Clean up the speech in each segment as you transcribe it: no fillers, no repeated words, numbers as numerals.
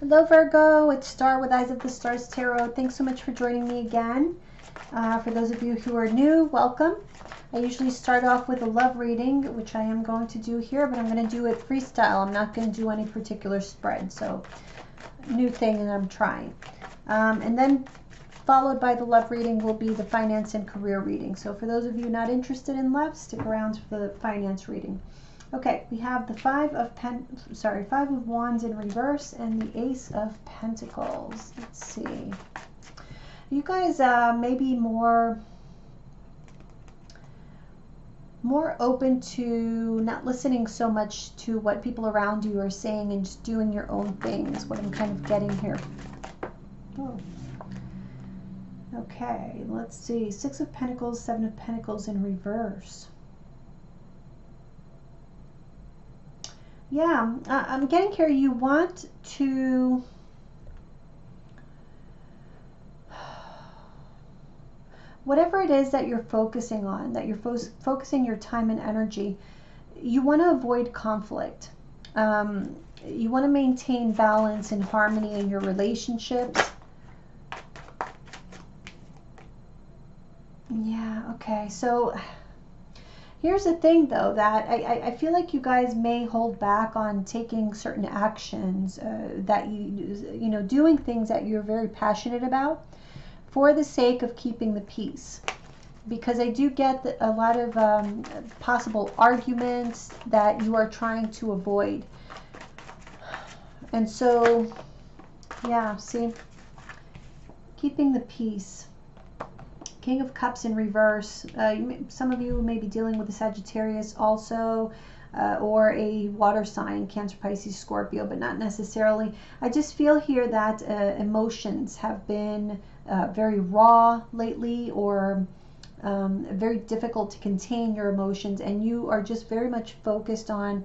Hello Virgo, it's Star with Eyes of the Stars Tarot. Thanks so much for joining me again. For those of you who are new, welcome. I usually start off with a love reading, which I am going to do here, but I'm going to do it freestyle. I'm not going to do any particular spread, so new thing and I'm trying. And then followed by the love reading will be the finance and career reading. So for those of you not interested in love, stick around for the finance reading. Okay, we have the Five of Wands in reverse and the Ace of Pentacles. Let's see. You guys may be more open to not listening so much to what people around you are saying and just doing your own thing is what I'm kind of getting here. Oh. Okay, let's see. Six of Pentacles, Seven of Pentacles in reverse. Yeah, I'm getting here, you want to whatever it is that you're focusing on, that you're focusing your time and energy, you want to avoid conflict. You want to maintain balance and harmony in your relationships. Yeah, okay, so here's the thing, though, that I feel like you guys may hold back on taking certain actions that you know, doing things that you're very passionate about for the sake of keeping the peace. Because I do get a lot of possible arguments that you are trying to avoid. And so, yeah, see, keeping the peace. King of Cups in reverse. Some of you may be dealing with a Sagittarius also, or a water sign, Cancer, Pisces, Scorpio, but not necessarily. I just feel here that emotions have been very raw lately, or very difficult to contain your emotions, and you are just very much focused on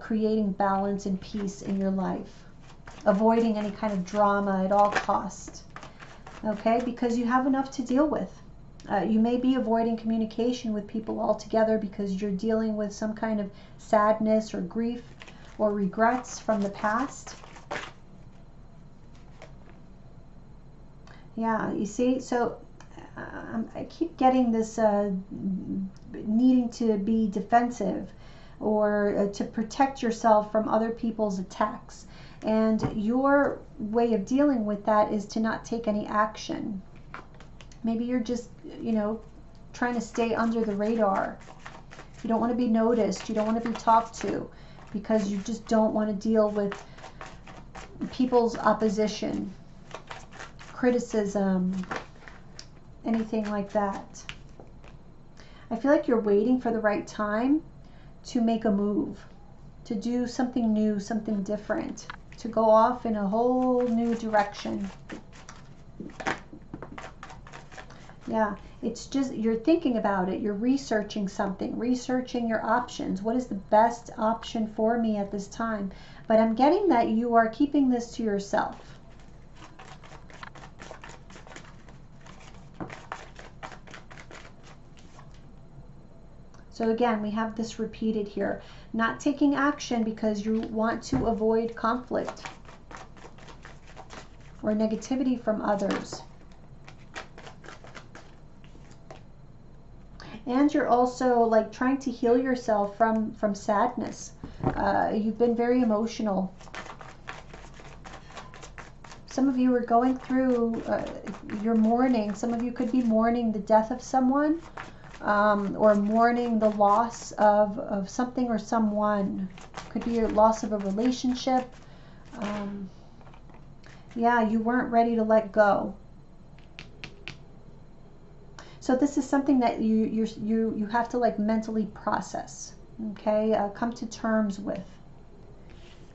creating balance and peace in your life, avoiding any kind of drama at all costs, okay, because you have enough to deal with. You may be avoiding communication with people altogether because you're dealing with some kind of sadness or grief or regrets from the past. Yeah, you see, so I keep getting this needing to be defensive or to protect yourself from other people's attacks. And your way of dealing with that is to not take any action. Maybe you're just, you know, trying to stay under the radar. You don't want to be noticed. You don't want to be talked to because you just don't want to deal with people's opposition, criticism, anything like that. I feel like you're waiting for the right time to make a move, to do something new, something different, to go off in a whole new direction. Yeah, it's just, you're thinking about it, you're researching something, researching your options. What is the best option for me at this time? But I'm getting that you are keeping this to yourself. So again, we have this repeated here. Not taking action because you want to avoid conflict or negativity from others. And you're also like trying to heal yourself from sadness. You've been very emotional. Some of you are going through your mourning. Some of you could be mourning the death of someone. Or mourning the loss of something or someone. Could be a loss of a relationship. Yeah, you weren't ready to let go. So this is something that you have to like mentally process, okay? Come to terms with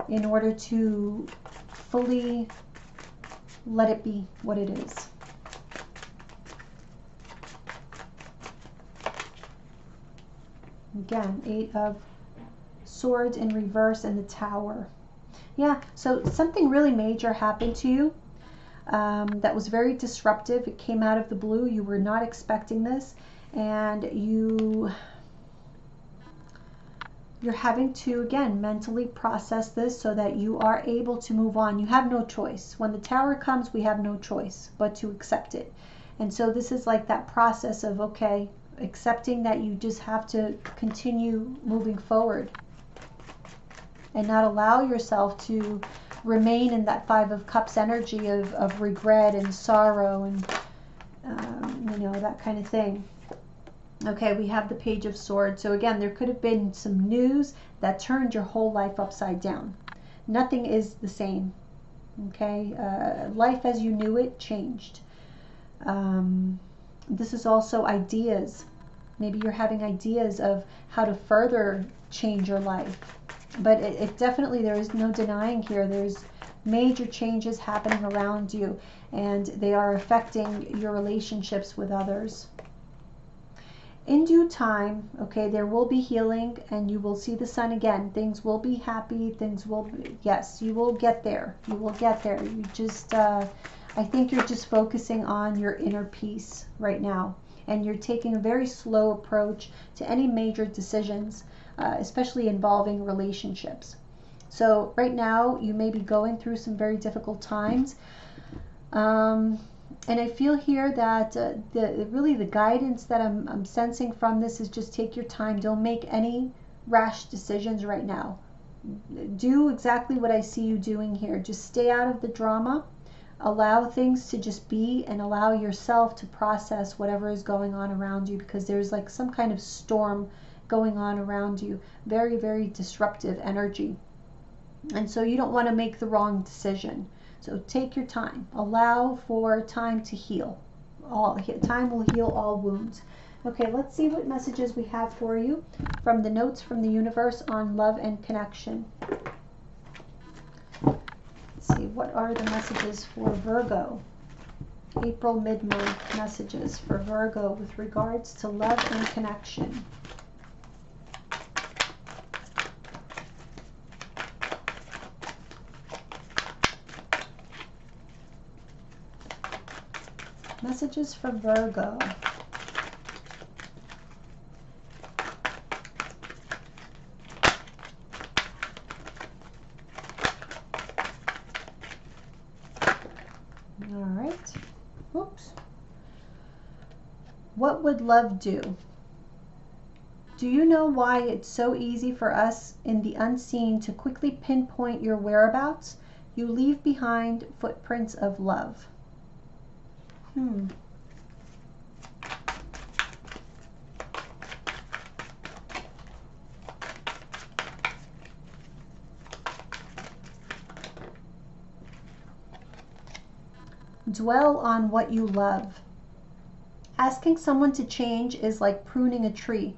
in order to fully let it be what it is. Again, Eight of Swords in reverse and the Tower. Yeah, so something really major happened to you that was very disruptive. It came out of the blue. You were not expecting this. And you you're having to, again, mentally process this so that you are able to move on. You have no choice. When the Tower comes, we have no choice but to accept it. And so this is like that process of, okay, accepting that you just have to continue moving forward and not allow yourself to remain in that Five of Cups energy of regret and sorrow and, that kind of thing. Okay, we have the Page of Swords. So again, there could have been some news that turned your whole life upside down. Nothing is the same, okay? Life as you knew it changed. This is also ideas. Maybe you're having ideas of how to further change your life. But it definitely, there is no denying here. There's major changes happening around you, and they are affecting your relationships with others. In due time, okay, there will be healing and you will see the sun again. Things will be happy. Things will be, yes, you will get there. You will get there. You just, I think you're just focusing on your inner peace right now. And you're taking a very slow approach to any major decisions, especially involving relationships. So right now you may be going through some very difficult times. And I feel here that really the guidance that I'm sensing from this is just take your time. Don't make any rash decisions right now. Do exactly what I see you doing here. Just stay out of the drama. Allow things to just be and allow yourself to process whatever is going on around you, because there's like some kind of storm going on around you. Very, very disruptive energy. And so you don't want to make the wrong decision. So take your time. Allow for time to heal. Time will heal all wounds. Okay, let's see what messages we have for you from the notes from the universe on love and connection. Let's see, what are the messages for Virgo? April mid-month messages for Virgo with regards to love and connection. Messages for Virgo. All right. Oops. What would love do? Do you know why it's so easy for us in the unseen to quickly pinpoint your whereabouts? You leave behind footprints of love. Dwell on what you love. Asking someone to change is like pruning a tree.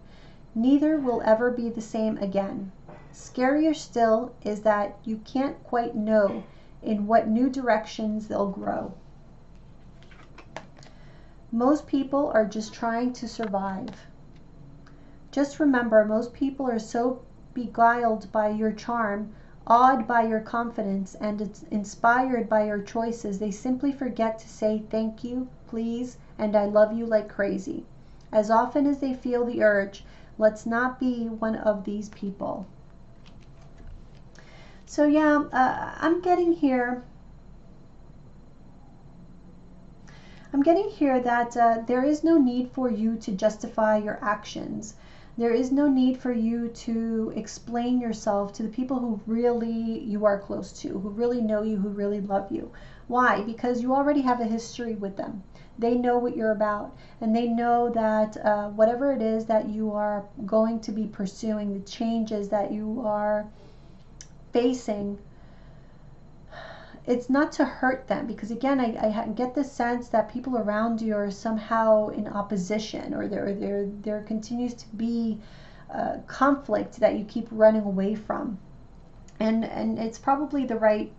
Neither will ever be the same again. Scarier still is that you can't quite know in what new directions they'll grow. Most people are just trying to survive. Just remember, most people are so beguiled by your charm, awed by your confidence, and inspired by your choices, they simply forget to say thank you, please, and I love you like crazy. As often as they feel the urge, let's not be one of these people. So yeah, I'm getting here that there is no need for you to justify your actions. There is no need for you to explain yourself to the people who really you are close to, who really know you, who really love you. Why? Because you already have a history with them. They know what you're about, and they know that whatever it is that you are going to be pursuing, the changes that you are facing, it's not to hurt them, because again, I get the sense that people around you are somehow in opposition, or there continues to be conflict that you keep running away from, and it's probably the right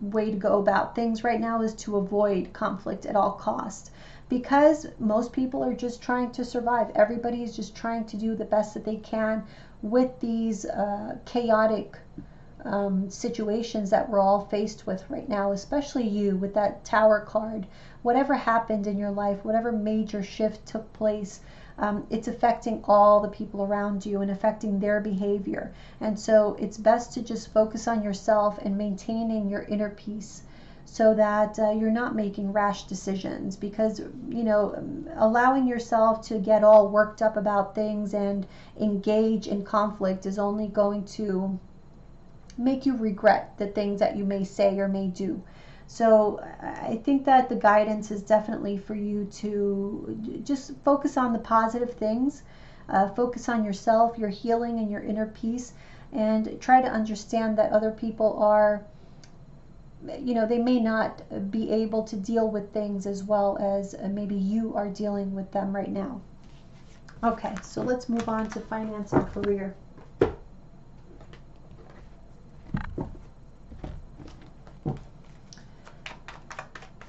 way to go about things right now is to avoid conflict at all costs, because most people are just trying to survive. Everybody is just trying to do the best that they can with these chaotic situations that we're all faced with right now, especially you with that Tower card. Whatever happened in your life, whatever major shift took place, it's affecting all the people around you and affecting their behavior. And so it's best to just focus on yourself and maintaining your inner peace, so that you're not making rash decisions, because, you know, allowing yourself to get all worked up about things and engage in conflict is only going to make you regret the things that you may say or may do. So I think that the guidance is definitely for you to just focus on the positive things, focus on yourself, your healing and your inner peace, and try to understand that other people are, you know, they may not be able to deal with things as well as maybe you are dealing with them right now. Okay, so let's move on to finance and career.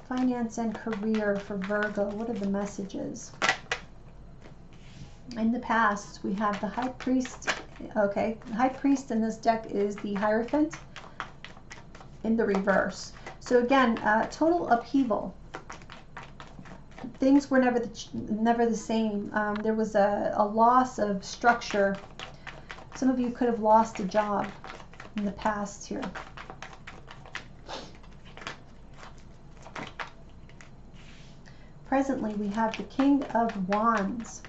Finance and career for Virgo. What are the messages? In the past, we have the High Priest. Okay, the High Priest in this deck is the Hierophant in the reverse. So again, total upheaval. Things were never the same. There was a loss of structure. Some of you could have lost a job in the past here. Presently, we have the King of Wands.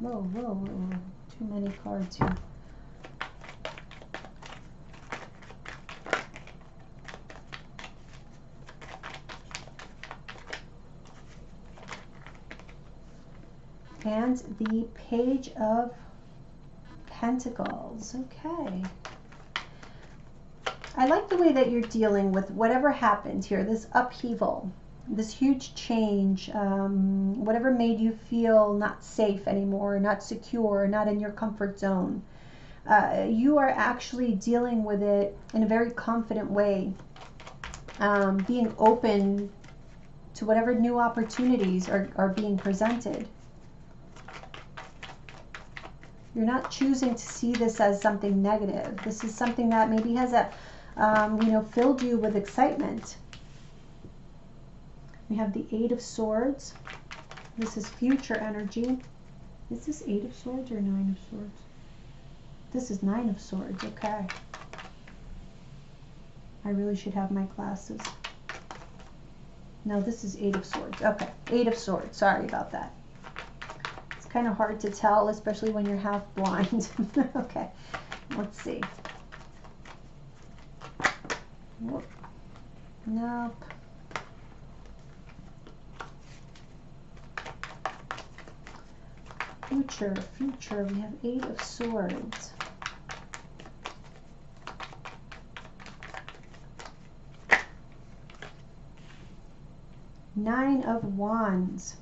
Whoa, too many cards here. And the Page of Pentacles. Okay. I like the way that you're dealing with whatever happened here, this upheaval, this huge change, whatever made you feel not safe anymore, not secure, not in your comfort zone. You are actually dealing with it in a very confident way, being open to whatever new opportunities are being presented. You're not choosing to see this as something negative. This is something that maybe has filled you with excitement. We have the Eight of Swords. This is future energy. Is this Eight of Swords or Nine of Swords? This is Nine of Swords, okay. I really should have my glasses. No, this is Eight of Swords, okay. Eight of Swords, sorry about that. It's kind of hard to tell, especially when you're half blind. Okay, let's see. Whoop. Nope. Future, we have Eight of Swords. Nine of Wands.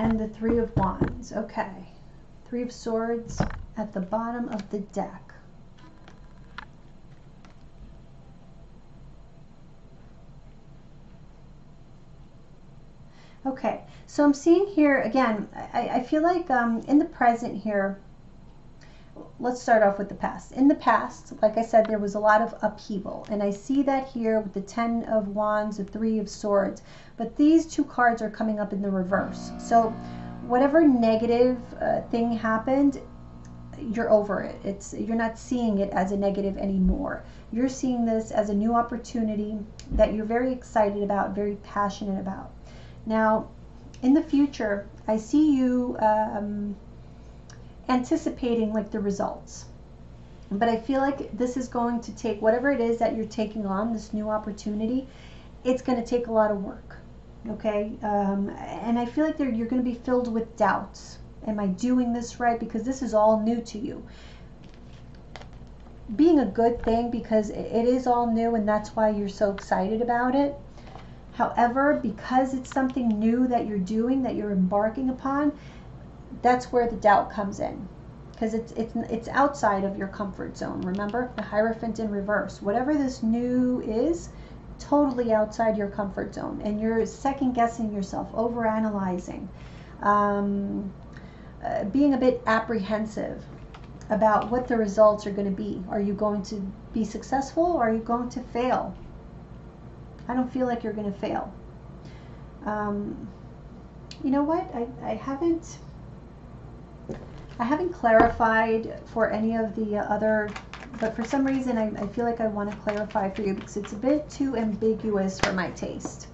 And the Three of Wands, okay. Three of Swords at the bottom of the deck. Okay, so I'm seeing here, again, I feel like in the present here, let's start off with the past. In the past, like I said, there was a lot of upheaval, and I see that here with the Ten of Wands, the Three of Swords, but these two cards are coming up in the reverse. So whatever negative thing happened, you're over it. You're not seeing it as a negative anymore. You're seeing this as a new opportunity that you're very excited about, very passionate about. Now, in the future, I see you anticipating like the results. But I feel like this is going to take, whatever it is that you're taking on, this new opportunity, it's going to take a lot of work. Okay? And I feel like you're going to be filled with doubts. Am I doing this right? Because this is all new to you. Being a good thing, because it is all new and that's why you're so excited about it. However, because it's something new that you're doing, that you're embarking upon, that's where the doubt comes in. because it's outside of your comfort zone. Remember, the Hierophant in reverse. Whatever this new is, totally outside your comfort zone, and you're second guessing yourself, overanalyzing, being a bit apprehensive about what the results are going to be. Are you going to be successful, or are you going to fail? I don't feel like you're going to fail. You know what? I haven't clarified for any of the other, but for some reason I feel like I want to clarify for you because it's a bit too ambiguous for my taste.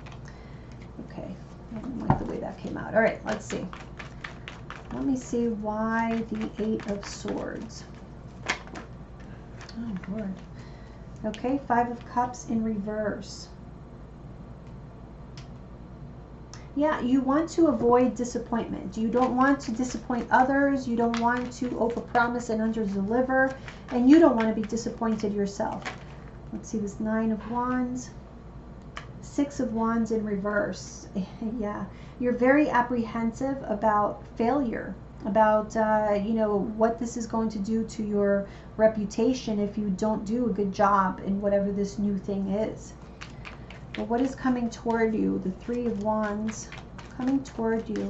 Okay, I don't like the way that came out. All right, let's see. Let me see why the Eight of Swords. Oh, Lord. Okay, Five of Cups in reverse. Yeah, you want to avoid disappointment. You don't want to disappoint others. You don't want to overpromise and underdeliver. And you don't want to be disappointed yourself. Let's see this Nine of Wands. Six of Wands in reverse. Yeah, you're very apprehensive about failure, about you know, what this is going to do to your reputation if you don't do a good job in whatever this new thing is. But what is coming toward you? The Three of Wands coming toward you.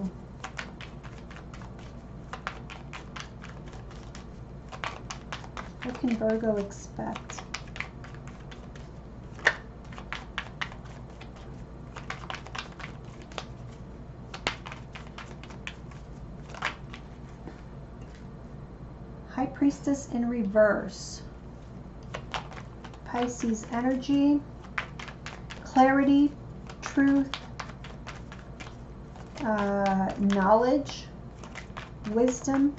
What can Virgo expect? High Priestess in reverse. Pisces energy. Clarity, truth, knowledge, wisdom.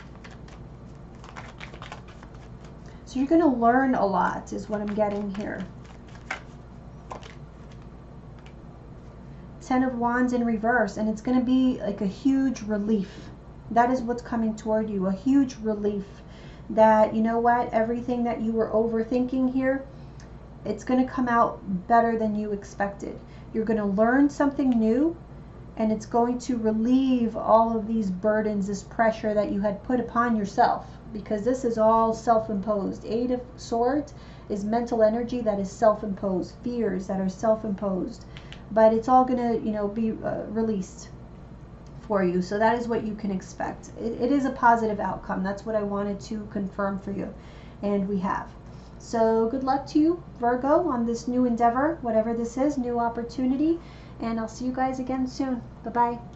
So you're going to learn a lot is what I'm getting here. Ten of Wands in reverse, and it's going to be like a huge relief. That is what's coming toward you, a huge relief that, you know what, everything that you were overthinking here, it's going to come out better than you expected. You're going to learn something new, and it's going to relieve all of these burdens, this pressure that you had put upon yourself, because this is all self-imposed. Eight of Swords is mental energy that is self-imposed, fears that are self-imposed, but it's all going to, you know, be released for you. So that is what you can expect. It is a positive outcome. That's what I wanted to confirm for you, and we have. So good luck to you, Virgo, on this new endeavor, whatever this is, new opportunity, and I'll see you guys again soon. Bye-bye.